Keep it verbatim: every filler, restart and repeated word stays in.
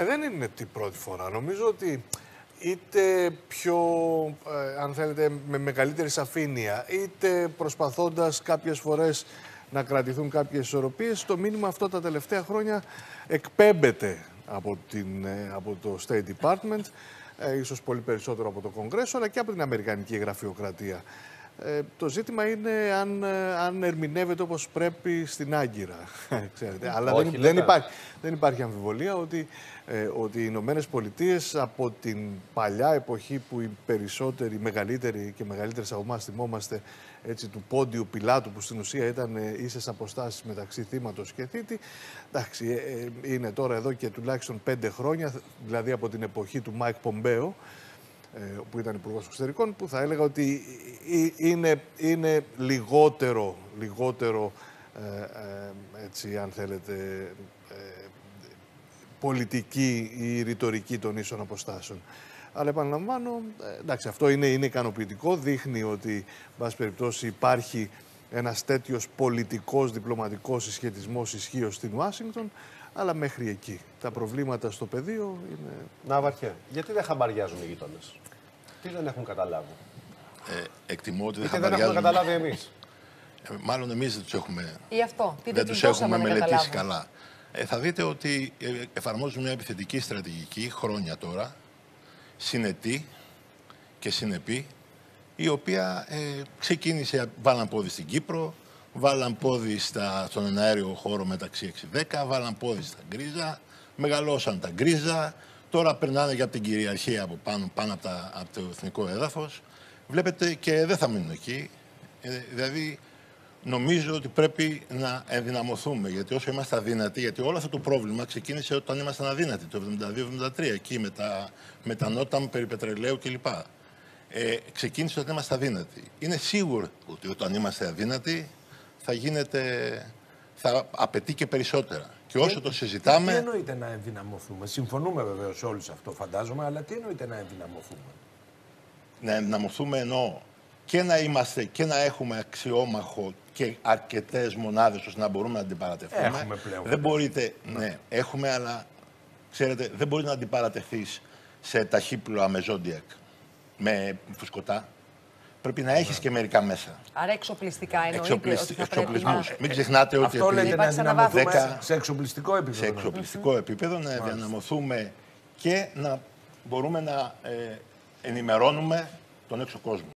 Ε, δεν είναι την πρώτη φορά. Νομίζω ότι είτε πιο, ε, αν θέλετε, με μεγαλύτερη σαφήνεια, είτε προσπαθώντας κάποιες φορές να κρατηθούν κάποιες ισορροπίες, το μήνυμα αυτό τα τελευταία χρόνια εκπέμπεται από, την, ε, από το State Department, ε, ίσως πολύ περισσότερο από το Κογκρέσο, αλλά και από την Αμερικανική γραφειοκρατία. Ε, το ζήτημα είναι αν, αν ερμηνεύεται όπως πρέπει στην Άγκυρα. Ξέρετε. Αλλά όχι, δεν, δεν, υπάρχει, δεν υπάρχει αμφιβολία ότι, ε, ότι οι Ηνωμένες Πολιτείες από την παλιά εποχή που οι περισσότεροι, οι μεγαλύτεροι και μεγαλύτερες από εμάς θυμόμαστε έτσι, του Πόντιου Πιλάτου, που στην ουσία ήταν ε, ίσες αποστάσεις μεταξύ θύματος και θήτη, εντάξει, ε, ε, είναι τώρα εδώ και τουλάχιστον πέντε χρόνια, δηλαδή από την εποχή του Μάικ Πομπέο, που ήταν υπουργός εξωτερικών, που θα έλεγα ότι είναι, είναι λιγότερο, λιγότερο ε, ε, έτσι, αν θέλετε, ε, πολιτική η ρητορική των ίσων αποστάσεων. Αλλά επαναλαμβάνω, εντάξει, αυτό είναι, είναι ικανοποιητικό, δείχνει ότι, βάση περιπτώσει, υπάρχει ένας τέτοιος πολιτικός, διπλωματικός συσχετισμός ισχύως στην Ουάσιγκτον, αλλά μέχρι εκεί. Τα προβλήματα στο πεδίο είναι... Να, Βαρχέ, γιατί δεν χαμπαριάζουν οι γείτονες? Τι δεν έχουν καταλάβει? Ε, εκτιμώ ότι δεν χαμπαριάζουν... δεν έχουμε καταλάβει εμείς. Ε, μάλλον εμείς δεν τους έχουμε, Ή αυτό. Τι δεν τους έχουμε δεν μελετήσει καταλάβουν. καλά. Ε, θα δείτε ότι εφαρμόζουν μια επιθετική στρατηγική χρόνια τώρα, συνετή και συνεπή, η οποία ε, ξεκίνησε, βάλαν πόδι στην Κύπρο, βάλαν πόδι στα, στον εναέριο χώρο μεταξύ έξι δέκα, βάλαν πόδι στα γκρίζα, μεγαλώσαν τα γκρίζα, τώρα περνάνε για την κυριαρχία από πάνω, πάνω από, τα, από το εθνικό έδαφος. Βλέπετε, και δεν θα μείνουν εκεί. Ε, δηλαδή, νομίζω ότι πρέπει να ενδυναμωθούμε, γιατί όσο είμαστε αδύνατοι, γιατί όλο αυτό το πρόβλημα ξεκίνησε όταν ήμασταν αδύνατοι, το εβδομήντα δύο εβδομήντα τρία, εκεί με τα, με τα νότα περί πετρελαίου κλπ. Ε, ξεκίνησε όταν είμαστε αδύνατοι. Είναι σίγουρο ότι όταν είμαστε αδύνατοι θα γίνεται, θα απαιτεί και περισσότερα. Και όσο το συζητάμε... Τι εννοείται να ενδυναμωθούμε? Συμφωνούμε βεβαίως όλοι σε αυτό, φαντάζομαι, αλλά τι εννοείται να ενδυναμωθούμε? Να ενδυναμωθούμε εννοώ και να είμαστε και να έχουμε αξιόμαχο και αρκετές μονάδες ώστε να μπορούμε να αντιπαρατευτούμε. Έχουμε πλέον. Δεν μπορείτε, ναι, ναι, έχουμε, αλλά ξέρετε, δεν μπορεί να αντιπαρατεθείς σε ταχύπλοα με Ζόντιακ, με φουσκωτά. Πρέπει να έχεις, ναι, και μερικά μέσα. Άρα εξοπλιστικά εννοείται Εξοπλισ... ότι θα πρέπει να... Μην ξεχνάτε ότι... Αυτό λέτε να δυναμωθούμε δέκα... σε εξοπλιστικό επίπεδο. Σε εξοπλιστικό mm-hmm. επίπεδο να δυναμωθούμε και να μπορούμε να ε, ενημερώνουμε τον έξω κόσμο.